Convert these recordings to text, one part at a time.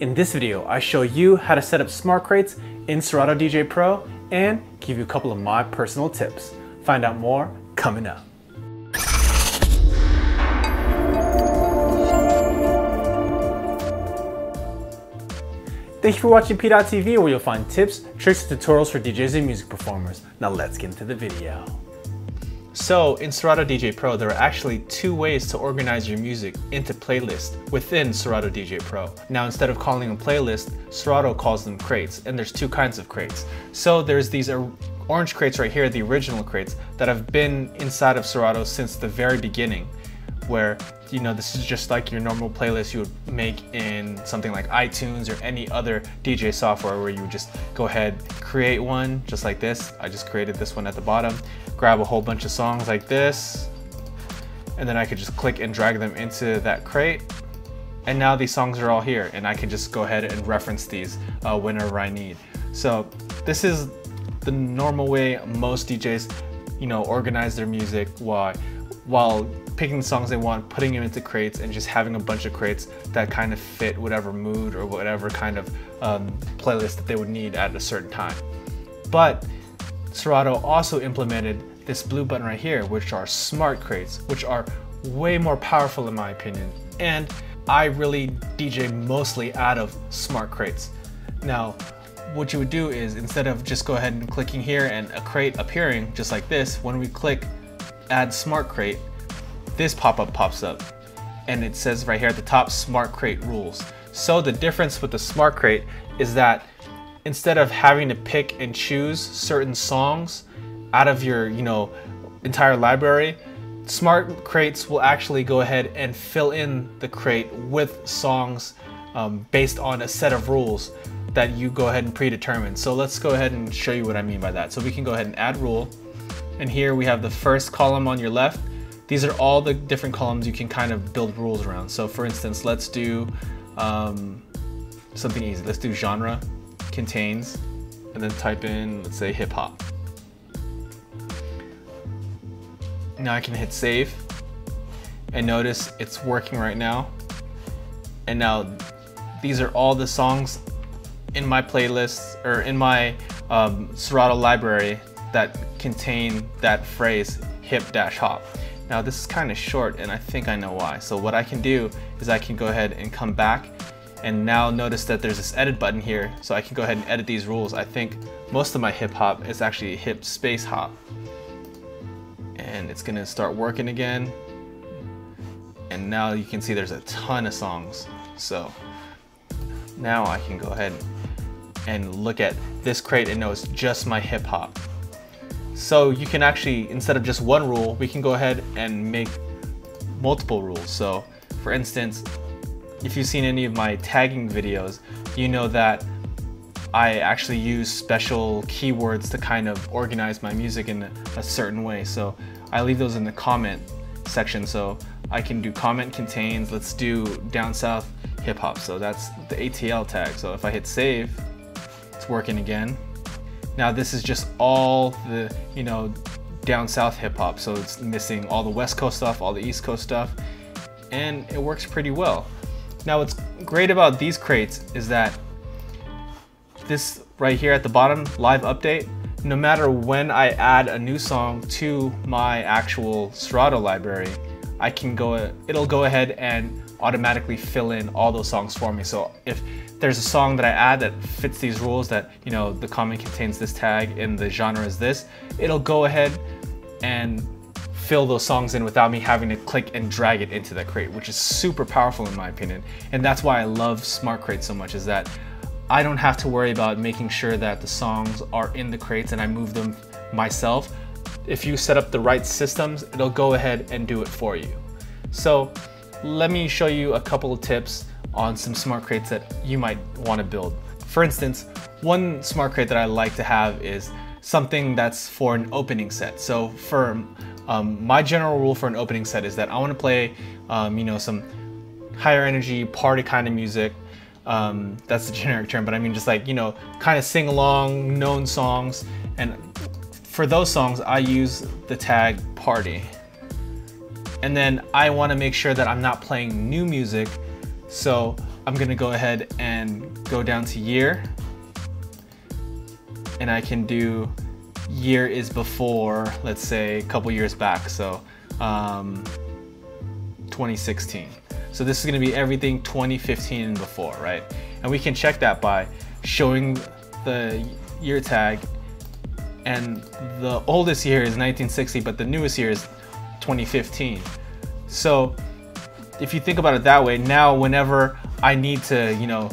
In this video, I show you how to set up smart crates in Serato DJ Pro and give you a couple of my personal tips. Find out more coming up. Thank you for watching PDot TV, where you'll find tips, tricks, and tutorials for DJs and music performers. Now let's get into the video. So in Serato DJ Pro, there are actually two ways to organize your music into playlists within Serato DJ Pro. Now, instead of calling them playlists, Serato calls them crates, and there's two kinds of crates. So there's these orange crates right here, the original crates, that have been inside of Serato since the very beginning, where, you know, this is just like your normal playlist you would make in something like iTunes or any other DJ software, where you would just go ahead, create one just like this. I just created this one at the bottom, grab a whole bunch of songs like this, and then I could just click and drag them into that crate. And now these songs are all here, and I can just go ahead and reference these whenever I need. So this is the normal way most DJs, you know, organize their music while picking the songs they want, putting them into crates, and just having a bunch of crates that kind of fit whatever mood or whatever kind of playlist that they would need at a certain time. But Serato also implemented this blue button right here, which are smart crates, which are way more powerful in my opinion. And I really DJ mostly out of smart crates. Now, what you would do is, instead of just go ahead and clicking here and a crate appearing just like this, when we click add smart crate, this pop-up pops up, and it says right here at the top, smart crate rules. So the difference with the smart crate is that instead of having to pick and choose certain songs out of your, you know, entire library, smart crates will actually go ahead and fill in the crate with songs based on a set of rules that you go ahead and predetermine. So let's go ahead and show you what I mean by that. So we can go ahead and add rule, and here we have the first column on your left. These are all the different columns you can kind of build rules around. So for instance, let's do something easy. Let's do genre, contains, and then type in, let's say, hip hop. Now I can hit save, and notice it's working right now. And now these are all the songs in my playlist, or in my Serato library, that contain that phrase, hip-hop. Now this is kind of short, and I think I know why. So what I can do is I can go ahead and come back, and now notice that there's this edit button here, so I can go ahead and edit these rules. I think most of my hip hop is actually hip space hop. And it's gonna start working again. And now you can see there's a ton of songs. So now I can go ahead and look at this crate and know it's just my hip hop. So you can actually, instead of just one rule, we can go ahead and make multiple rules. So for instance, if you've seen any of my tagging videos, you know that I actually use special keywords to kind of organize my music in a certain way. So I leave those in the comment section. So I can do comment contains, let's do down south hip hop. So that's the ATL tag. So if I hit save, it's working again. Now this is just all the, you know, down south hip hop. So it's missing all the West Coast stuff, all the East Coast stuff, and it works pretty well. Now what's great about these crates is that this right here at the bottom, live update, no matter when I add a new song to my actual Serato library, I can go, it'll go ahead and automatically fill in all those songs for me. So if there's a song that I add that fits these rules, that, you know, the comment contains this tag and the genre is this, it'll go ahead and fill those songs in without me having to click and drag it into that crate, which is super powerful in my opinion. And that's why I love smart crates so much, is that I don't have to worry about making sure that the songs are in the crates and I move them myself. If you set up the right systems, it'll go ahead and do it for you. So let me show you a couple of tips on some smart crates that you might want to build. For instance, one smart crate that I like to have is something that's for an opening set. So for my general rule for an opening set is that I want to play you know, some higher energy party kind of music. That's the generic term, but I mean just like, you know, kind of sing along known songs. And for those songs, I use the tag party. And then I want to make sure that I'm not playing new music, so I'm gonna go ahead and go down to year, and I can do year is before, let's say a couple years back, so 2016. So this is gonna be everything 2015 and before, right? And we can check that by showing the year tag, and the oldest year is 1960, but the newest year is 2015. So if you think about it that way, now whenever I need to, you know,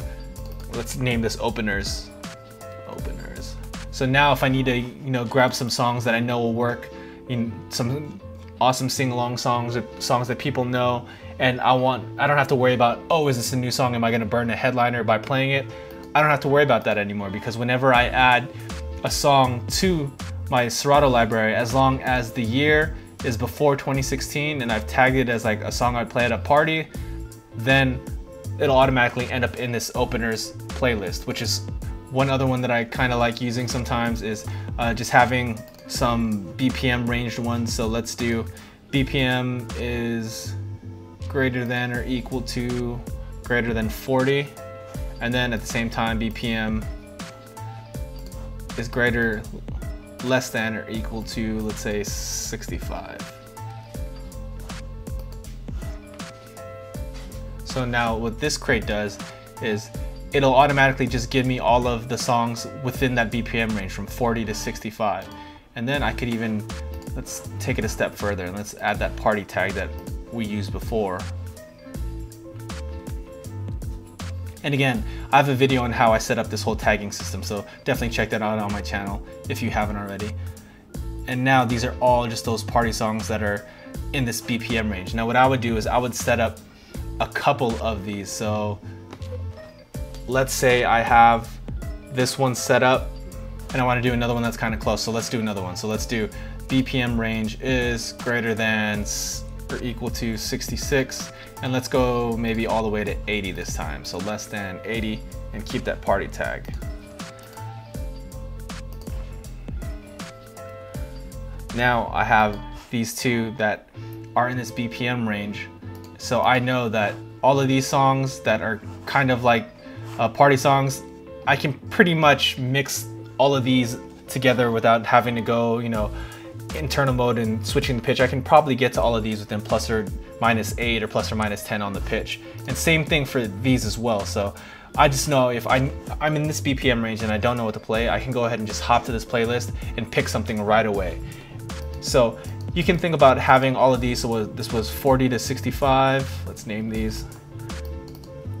let's name this openers. So now if I need to, you know, grab some songs that I know will work, in some awesome sing-along songs or songs that people know, and I don't have to worry about, oh, is this a new song? Am I gonna burn a headliner by playing it? I don't have to worry about that anymore, because whenever I add a song to my Serato library, as long as the year is before 2016 and I've tagged it as like a song I play at a party, then it'll automatically end up in this openers playlist, which is one other one that I kind of like using sometimes, is just having some BPM ranged ones. So let's do BPM is greater than or equal to greater than 40, and then at the same time BPM is less than or equal to, let's say, 65. So now what this crate does is it'll automatically just give me all of the songs within that BPM range from 40 to 65. And then I could even, let's take it a step further and let's add that party tag that we used before. And again, I have a video on how I set up this whole tagging system, so definitely check that out on my channel if you haven't already. And now these are all just those party songs that are in this BPM range. Now what I would do is I would set up a couple of these. So let's say I have this one set up and I want to do another one that's kind of close. So let's do another one. So let's do BPM range is greater than or equal to 66, and let's go maybe all the way to 80 this time, so less than 80, and keep that party tag. Now I have these two that are in this BPM range, so I know that all of these songs that are kind of like party songs, I can pretty much mix all of these together without having to go, you know, internal mode and switching the pitch. I can probably get to all of these within plus or minus 8 or plus or minus 10 on the pitch, and same thing for these as well. So I just know if I'm in this BPM range and I don't know what to play, I can go ahead and just hop to this playlist and pick something right away. So you can think about having all of these. So this was 40 to 65, let's name these,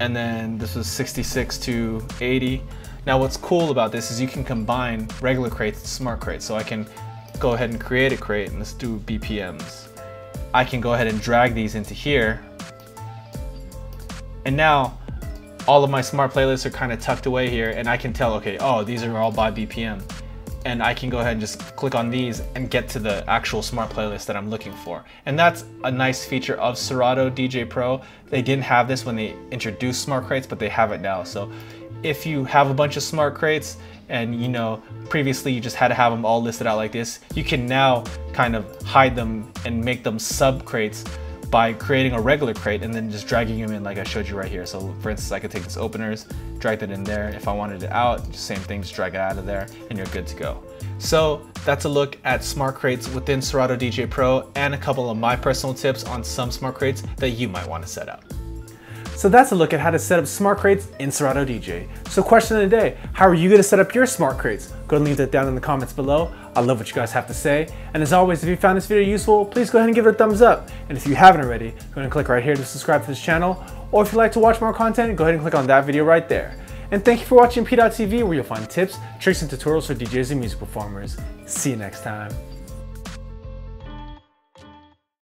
and then this was 66 to 80. Now what's cool about this is you can combine regular crates and smart crates. So I can go ahead and create a crate, and let's do BPMs. I can go ahead and drag these into here, and now all of my smart playlists are kind of tucked away here, and I can tell, okay, oh, these are all by BPM, and I can go ahead and just click on these and get to the actual smart playlist that I'm looking for. And that's a nice feature of Serato DJ Pro. They didn't have this when they introduced smart crates, but they have it now. So if you have a bunch of smart crates, and you know, previously you just had to have them all listed out like this, you can now kind of hide them and make them sub crates by creating a regular crate and then just dragging them in like I showed you right here. So for instance, I could take this openers, drag that in there. If I wanted it out, same thing, just drag it out of there and you're good to go. So that's a look at smart crates within Serato DJ Pro and a couple of my personal tips on some smart crates that you might want to set up. So that's a look at how to set up smart crates in Serato DJ. So question of the day, how are you gonna set up your smart crates? Go and leave that down in the comments below. I love what you guys have to say. And as always, if you found this video useful, please go ahead and give it a thumbs up. And if you haven't already, go ahead and click right here to subscribe to this channel. Or if you'd like to watch more content, go ahead and click on that video right there. And thank you for watching PDot TV, where you'll find tips, tricks, and tutorials for DJs and music performers. See you next time.